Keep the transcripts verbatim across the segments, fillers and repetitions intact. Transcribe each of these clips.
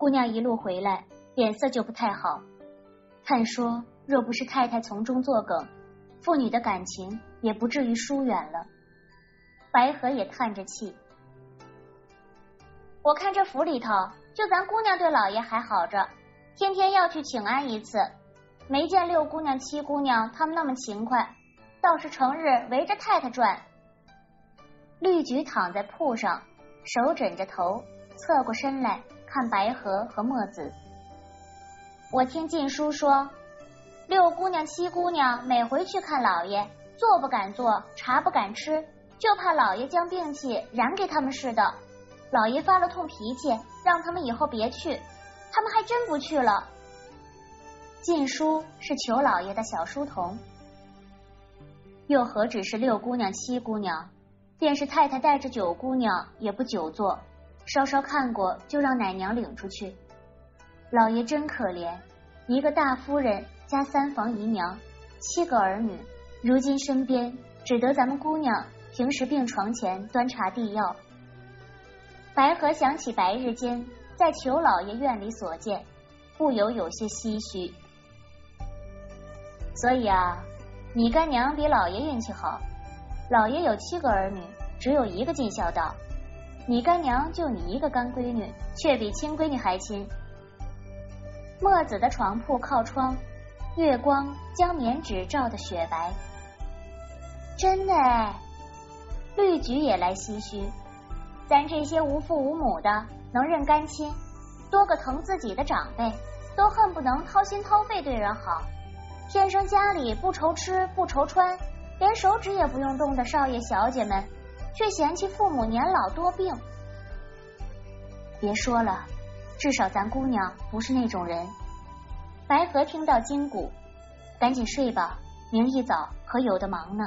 姑娘一路回来，脸色就不太好。看说，若不是太太从中作梗，父女的感情也不至于疏远了。白河也叹着气，我看这府里头，就咱姑娘对老爷还好着，天天要去请安一次，没见六姑娘、七姑娘他们那么勤快，倒是成日围着太太转。绿菊躺在铺上，手枕着头，侧过身来看白河和墨子。我听晋叔说，六姑娘、七姑娘每回去看老爷，坐不敢坐，茶不敢吃，就怕老爷将病气染给他们似的。老爷发了通脾气，让他们以后别去，他们还真不去了。晋叔是裘老爷的小书童，又何止是六姑娘、七姑娘，便是太太带着九姑娘也不久坐，稍稍看过就让奶娘领出去。老爷真可怜，一个大夫人加三房姨娘，七个儿女，如今身边只得咱们姑娘平时病床前端茶递药。白河想起白日间在裘老爷院里所见，不由有些唏嘘。所以啊，你干娘比老爷运气好，老爷有七个儿女，只有一个尽孝道，你干娘就你一个干闺女，却比亲闺女还亲。墨子的床铺靠窗，月光将棉纸照得雪白。真的哎，绿菊也来唏嘘，咱这些无父无母的能认干亲，多个疼自己的长辈，都恨不能掏心掏肺对人好，天生家里不愁吃不愁穿，连手指也不用动的少爷小姐们，却嫌弃父母年老多病。别说了，至少咱姑娘不是那种人。白河听到筋骨，赶紧睡吧，明一早可有的忙呢。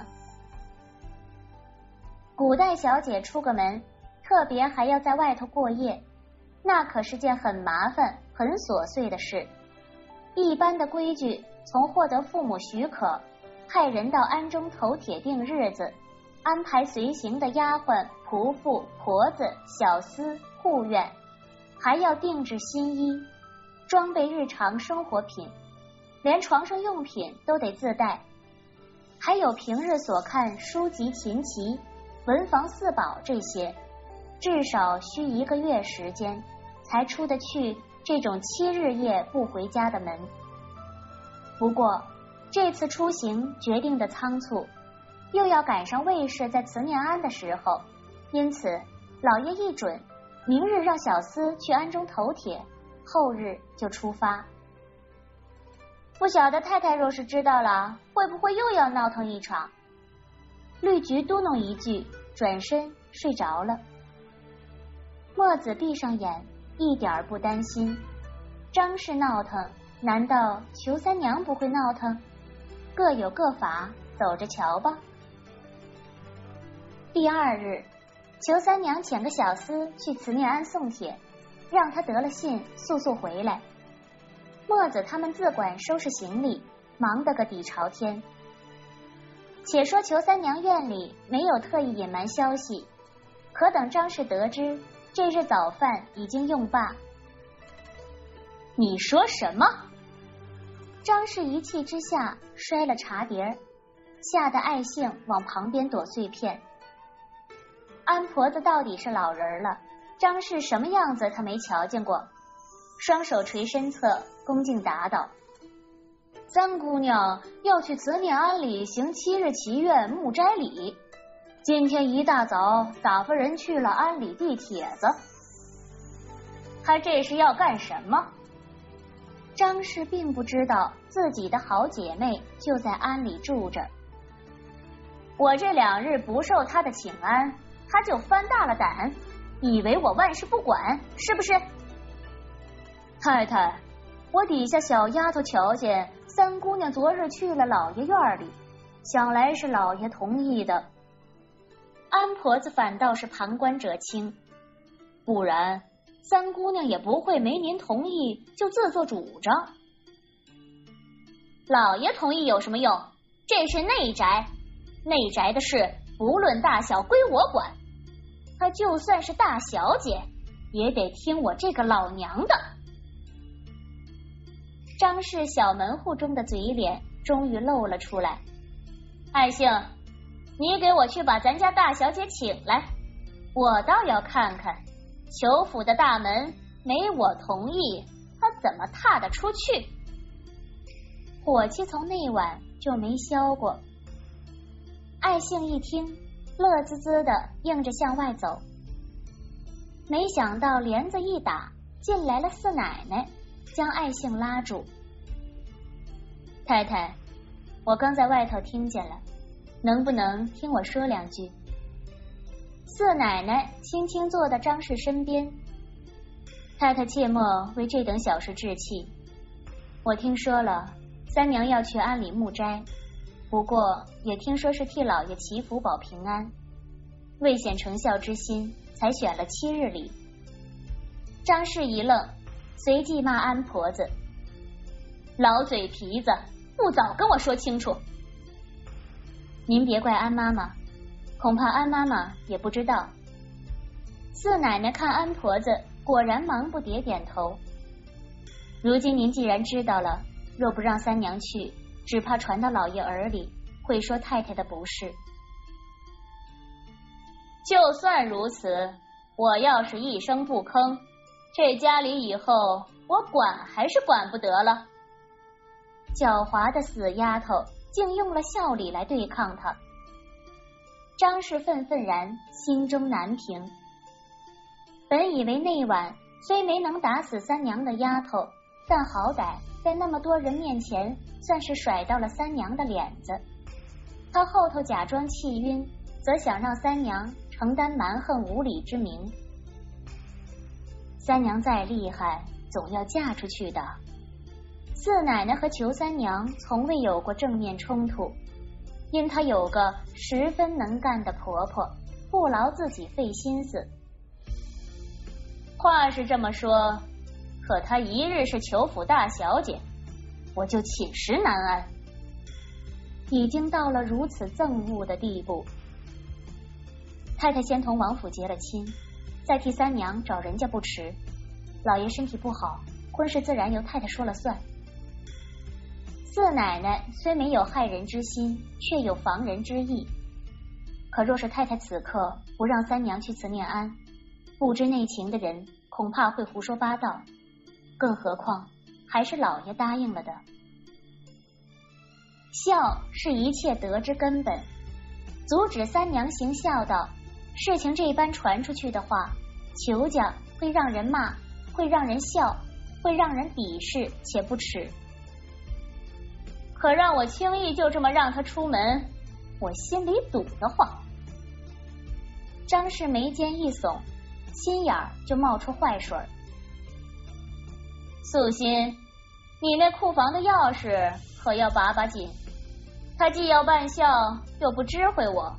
古代小姐出个门，特别还要在外头过夜，那可是件很麻烦很琐碎的事。一般的规矩，从获得父母许可，派人到庵中头铁定日子，安排随行的丫鬟、仆妇、婆子、小厮、护院，还要定制新衣，装备日常生活品，连床上用品都得自带，还有平日所看书籍、琴棋、文房四宝，这些至少需一个月时间才出得去这种七日夜不回家的门。不过这次出行决定的仓促，又要赶上卫氏在慈念庵的时候，因此老爷一准，明日让小厮去庵中头铁，后日就出发。不晓得太太若是知道了，会不会又要闹腾一场？绿菊嘟哝一句，转身睡着了。墨子闭上眼，一点儿不担心。张氏闹腾，难道裘三娘不会闹腾？各有各法，走着瞧吧。第二日，裘三娘遣个小厮去慈念庵送帖，让他得了信速速回来。墨子他们自管收拾行李，忙得个底朝天。且说裘三娘院里没有特意隐瞒消息，可等张氏得知这日早饭已经用罢。你说什么？张氏一气之下摔了茶碟，吓得爱杏往旁边躲碎片。安婆子到底是老人了，张氏什么样子她没瞧见过，双手垂身侧，恭敬答道：三姑娘要去慈念庵里行七日祈愿木斋礼，今天一大早打发人去了庵里递帖子。她这是要干什么？张氏并不知道自己的好姐妹就在庵里住着，我这两日不受她的请安，她就翻大了胆，以为我万事不管，是不是？太太，我底下小丫头瞧见三姑娘昨日去了老爷院里，想来是老爷同意的。安婆子反倒是旁观者清，不然三姑娘也不会没您同意就自作主张。老爷同意有什么用？这是内宅，内宅的事不论大小归我管，她就算是大小姐也得听我这个老娘的。张氏小门户中的嘴脸终于露了出来。爱杏，你给我去把咱家大小姐请来，我倒要看看裘府的大门没我同意她怎么踏得出去。火气从那晚就没消过。爱杏一听，乐滋滋的硬着向外走，没想到帘子一打，进来了四奶奶，将爱杏拉住。太太，我刚在外头听见了，能不能听我说两句？四奶奶轻轻坐到张氏身边，太太切莫为这等小事置气。我听说了三娘要去安里木斋，不过也听说是替老爷祈福保平安，为显成孝之心，才选了七日礼。张氏一愣，随即骂安婆子：老嘴皮子，不早跟我说清楚。您别怪安妈妈，恐怕安妈妈也不知道。四奶奶看安婆子果然忙不迭点头。如今您既然知道了，若不让三娘去，只怕传到老爷耳里，会说太太的不是。就算如此，我要是一声不吭，这家里以后我管还是管不得了。狡猾的死丫头竟用了笑理来对抗她。张氏愤愤然，心中难平。本以为那晚虽没能打死三娘的丫头，但好歹在那么多人面前算是甩到了三娘的脸子，他后头假装气晕，则想让三娘承担蛮横无理之名。三娘再厉害，总要嫁出去的。四奶奶和裘三娘从未有过正面冲突，因她有个十分能干的婆婆，不劳自己费心思。话是这么说，可她一日是裘府大小姐，我就寝食难安。已经到了如此憎恶的地步。太太先同王府结了亲，再替三娘找人家不迟。老爷身体不好，婚事自然由太太说了算。四奶奶虽没有害人之心，却有防人之意。可若是太太此刻不让三娘去慈念庵，不知内情的人恐怕会胡说八道，更何况还是老爷答应了的。孝是一切德之根本，阻止三娘行孝道，事情这般传出去的话，裘家会让人骂，会让人笑，会让人鄙视且不耻。可让我轻易就这么让他出门，我心里堵得慌。张氏眉间一耸，心眼儿就冒出坏水儿。素心，你那库房的钥匙可要把把紧，他既要办孝，又不知会我。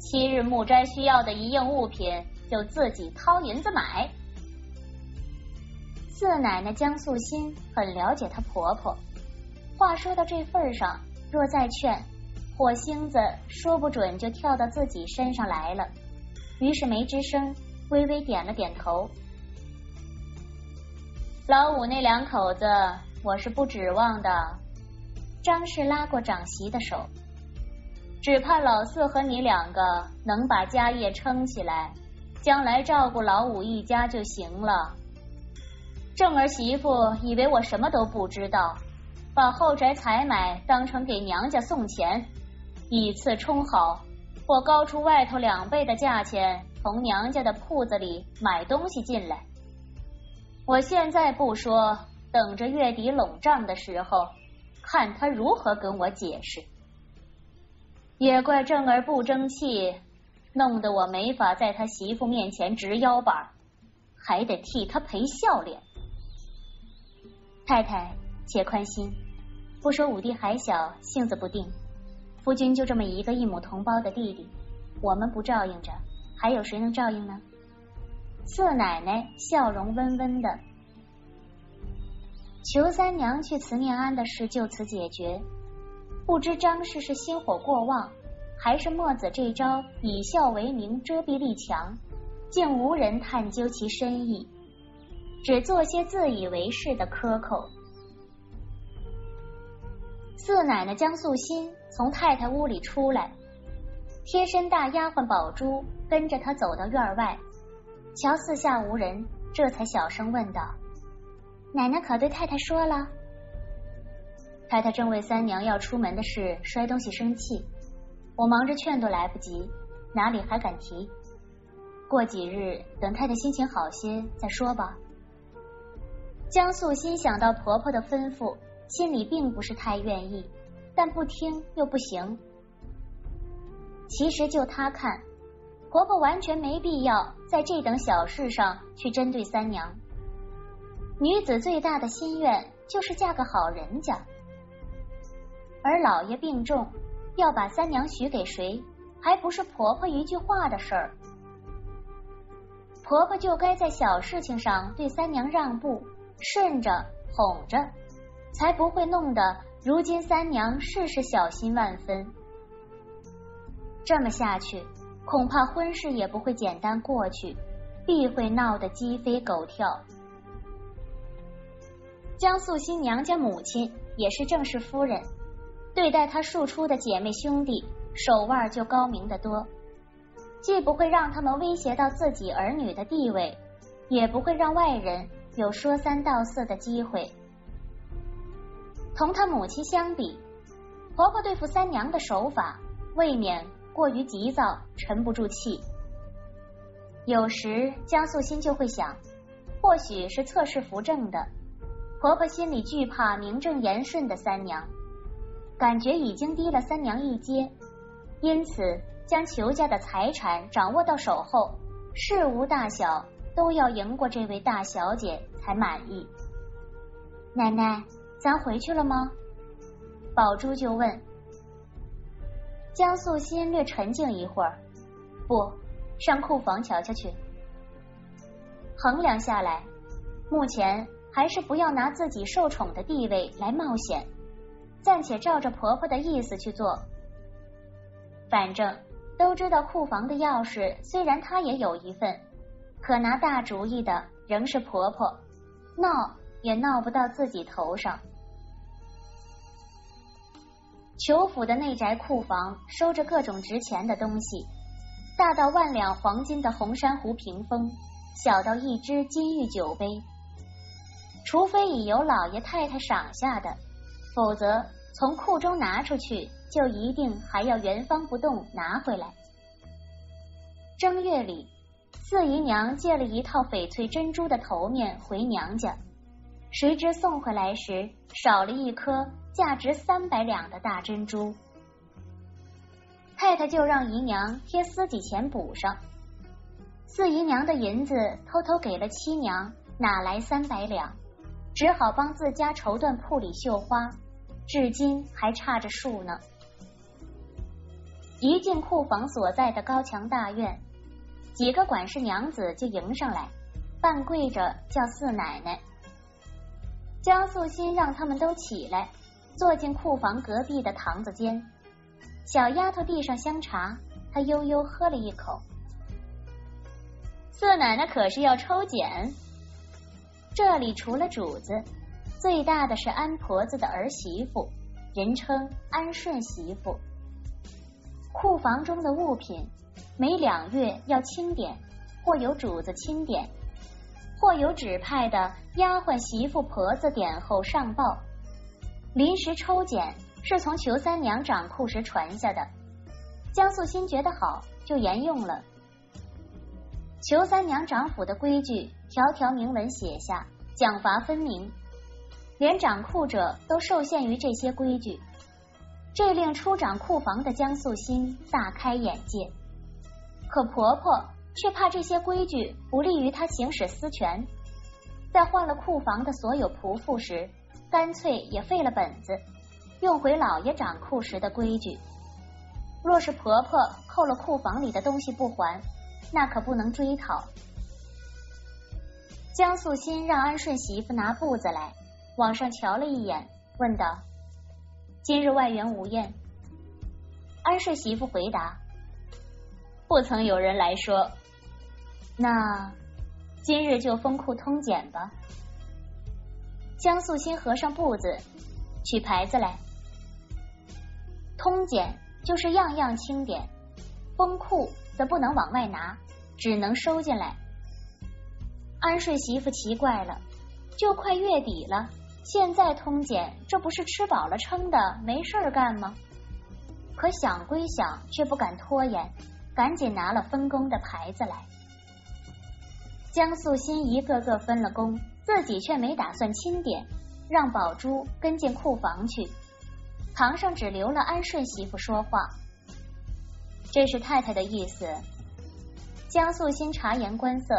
七日木斋需要的一应物品，就自己掏银子买。四奶奶江素心很了解她婆婆。话说到这份上，若再劝，火星子说不准就跳到自己身上来了。于是没吱声，微微点了点头。老五那两口子，我是不指望的。张氏拉过长媳的手，只怕老四和你两个能把家业撑起来，将来照顾老五一家就行了。正儿媳妇以为我什么都不知道，把后宅采买当成给娘家送钱，以次充好，或高出外头两倍的价钱从娘家的铺子里买东西进来。我现在不说，等着月底拢账的时候，看他如何跟我解释。也怪正儿不争气，弄得我没法在他媳妇面前直腰板，还得替他赔笑脸。太太且宽心，不说五弟还小，性子不定，夫君就这么一个一母同胞的弟弟，我们不照应着，还有谁能照应呢？四奶奶笑容温温的。裘三娘去慈念庵的事就此解决，不知张氏是心火过旺，还是墨子这招以孝为名遮蔽力强，竟无人探究其深意，只做些自以为是的苛扣。四奶奶江素心从太太屋里出来，贴身大丫鬟宝珠跟着她走到院外，瞧四下无人，这才小声问道：“奶奶可对太太说了？”太太正为三娘要出门的事摔东西生气，我忙着劝都来不及，哪里还敢提？过几日等太太心情好些再说吧。江素心想到婆婆的吩咐，心里并不是太愿意，但不听又不行。其实就她看，婆婆完全没必要在这等小事上去针对三娘。女子最大的心愿就是嫁个好人家，而老爷病重，要把三娘许给谁，还不是婆婆一句话的事儿。婆婆就该在小事情上对三娘让步，顺着哄着，才不会弄得如今三娘事事小心万分。这么下去，恐怕婚事也不会简单过去，必会闹得鸡飞狗跳。江素心娘家母亲也是正式夫人，对待她庶出的姐妹兄弟手腕就高明得多，既不会让他们威胁到自己儿女的地位，也不会让外人有说三道四的机会。同她母亲相比，婆婆对付三娘的手法未免过于急躁，沉不住气。有时江素心就会想，或许是侧室扶正的，婆婆心里惧怕名正言顺的三娘，感觉已经低了三娘一阶，因此将裘家的财产掌握到手后，事无大小都要赢过这位大小姐才满意。奶奶，咱回去了吗？宝珠就问。江素心略沉静一会儿，不，上库房瞧瞧去。衡量下来，目前还是不要拿自己受宠的地位来冒险，暂且照着婆婆的意思去做。反正都知道库房的钥匙虽然她也有一份，可拿大主意的仍是婆婆，闹也闹不到自己头上。裘府的内宅库房收着各种值钱的东西，大到万两黄金的红珊瑚屏风，小到一只金玉酒杯。除非已由老爷太太赏下的，否则从库中拿出去就一定还要原封不动拿回来。正月里，四姨娘借了一套翡翠珍珠的头面回娘家，谁知送回来时少了一颗价值三百两的大珍珠。太太就让姨娘贴私己钱补上，四姨娘的银子偷偷给了七娘，哪来三百两？只好帮自家绸缎铺里绣花，至今还差着数呢。一进库房所在的高墙大院，几个管事娘子就迎上来，半跪着叫四奶奶。江素心让他们都起来，坐进库房隔壁的堂子间。小丫头递上香茶，她悠悠喝了一口。四奶奶可是要抽检。这里除了主子，最大的是安婆子的儿媳妇，人称安顺媳妇。库房中的物品每两月要清点，或由主子清点，或由指派的丫鬟媳妇婆子点后上报。临时抽检是从裘三娘掌库时传下的，江素心觉得好，就沿用了。裘三娘掌府的规矩条条明文写下，奖罚分明，连掌库者都受限于这些规矩，这令初掌库房的江素心大开眼界。可婆婆却怕这些规矩不利于她行使私权，在换了库房的所有仆妇时，干脆也废了本子，用回老爷掌库时的规矩。若是婆婆扣了库房里的东西不还，那可不能追讨。江素心让安顺媳妇拿簿子来，往上瞧了一眼，问道：“今日外园无宴？”安顺媳妇回答：“不曾有人来说。”“那今日就封库通检吧。”江素心合上簿子，取牌子来，通检就是样样清点，封库则不能往外拿，只能收进来。安睡媳妇奇怪了，就快月底了，现在通检，这不是吃饱了撑的没事干吗？可想归想，却不敢拖延，赶紧拿了分工的牌子来。江素心一个个分了工，自己却没打算清点，让宝珠跟进库房去。堂上只留了安顺媳妇说话，这是太太的意思。江素心察言观色，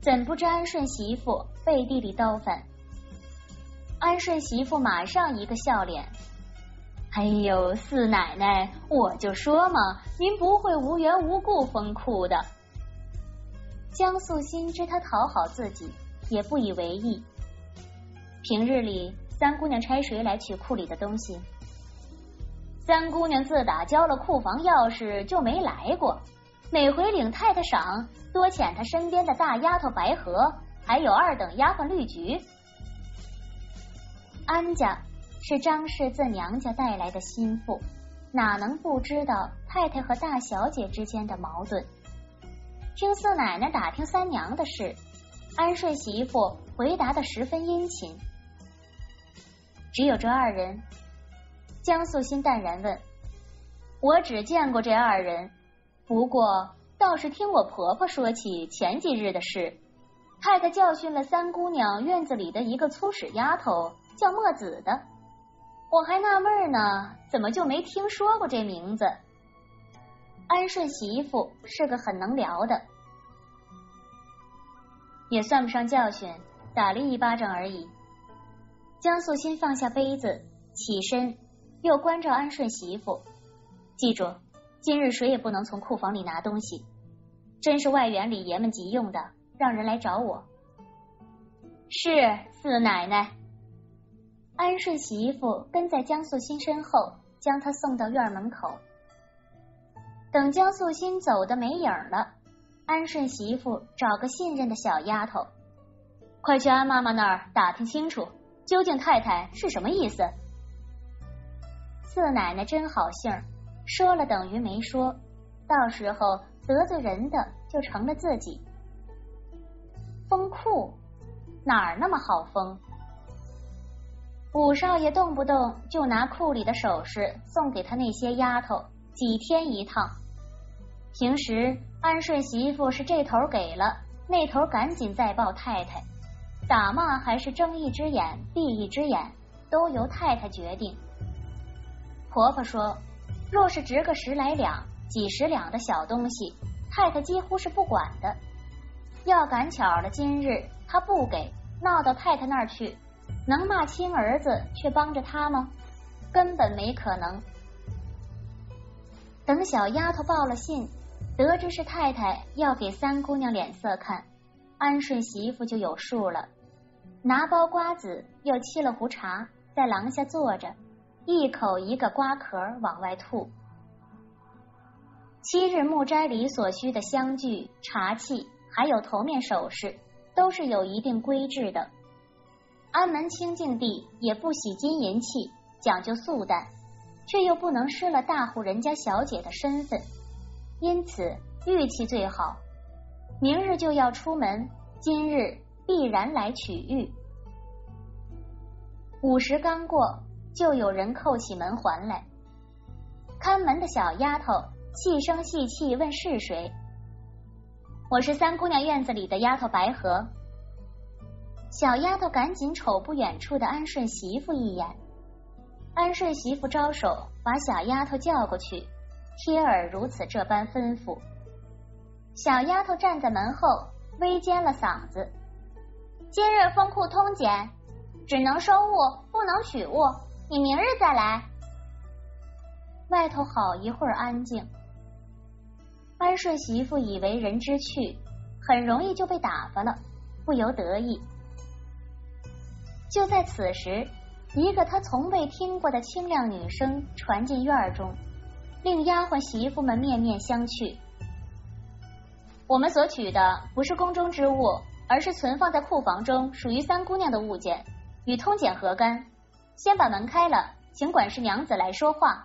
怎不知安顺媳妇背地里叨烦。安顺媳妇马上一个笑脸，哎呦四奶奶，我就说嘛，您不会无缘无故封库的。江素心知她讨好自己，也不以为意。平日里三姑娘拆谁来取库里的东西？三姑娘自打交了库房钥匙就没来过，每回领太太赏，多遣她身边的大丫头白荷，还有二等丫鬟绿菊。安家是张氏自娘家带来的心腹，哪能不知道太太和大小姐之间的矛盾？听四奶奶打听三娘的事，安顺媳妇回答得十分殷勤。只有这二人？江素心淡然问。我只见过这二人，不过倒是听我婆婆说起前几日的事，太太教训了三姑娘院子里的一个粗使丫头叫墨子的，我还纳闷呢，怎么就没听说过这名字？安顺媳妇是个很能聊的，也算不上教训，打了一巴掌而已。江素心放下杯子，起身，又关照安顺媳妇，记住，今日谁也不能从库房里拿东西，真是外园里爷们急用的，让人来找我。是，四奶奶。安顺媳妇跟在江素心身后，将她送到院门口。等江素心走得没影了，安顺媳妇找个信任的小丫头，快去安妈妈那儿打听清楚，究竟太太是什么意思？四奶奶真好性，说了等于没说，到时候得罪人的就成了自己。封库哪儿那么好封？五少爷动不动就拿库里的首饰送给他那些丫头，几天一趟。平时安顺媳妇是这头给了，那头赶紧再报太太。打骂还是睁一只眼闭一只眼，都由太太决定。婆婆说，若是值个十来两几十两的小东西，太太几乎是不管的，要赶巧了今日她不给，闹到太太那儿去，能骂亲儿子却帮着她吗？根本没可能。等小丫头报了信，得知是太太要给三姑娘脸色看，安顺媳妇就有数了，拿包瓜子，又沏了壶茶，在廊下坐着，一口一个瓜壳往外吐。七日木斋里所需的香具、茶器，还有头面首饰，都是有一定规制的。安门清净地也不喜金银器，讲究素淡，却又不能失了大户人家小姐的身份，因此玉器最好。明日就要出门，今日必然来取玉。午时刚过，就有人扣起门环来。看门的小丫头细声细气问是谁，我是三姑娘院子里的丫头白荷。小丫头赶紧瞅不远处的安顺媳妇一眼，安顺媳妇招手把小丫头叫过去，贴耳如此这般吩咐。小丫头站在门后，微尖了嗓子，今日封库通检，只能收物不能取物，你明日再来。外头好一会儿安静。安顺媳妇以为人之去，很容易就被打发了，不由得意。就在此时，一个她从未听过的清亮女声传进院中，令丫鬟媳妇们面面相觑。我们所取的不是宫中之物，而是存放在库房中属于三姑娘的物件，与通检何干？先把门开了，请管事娘子来说话。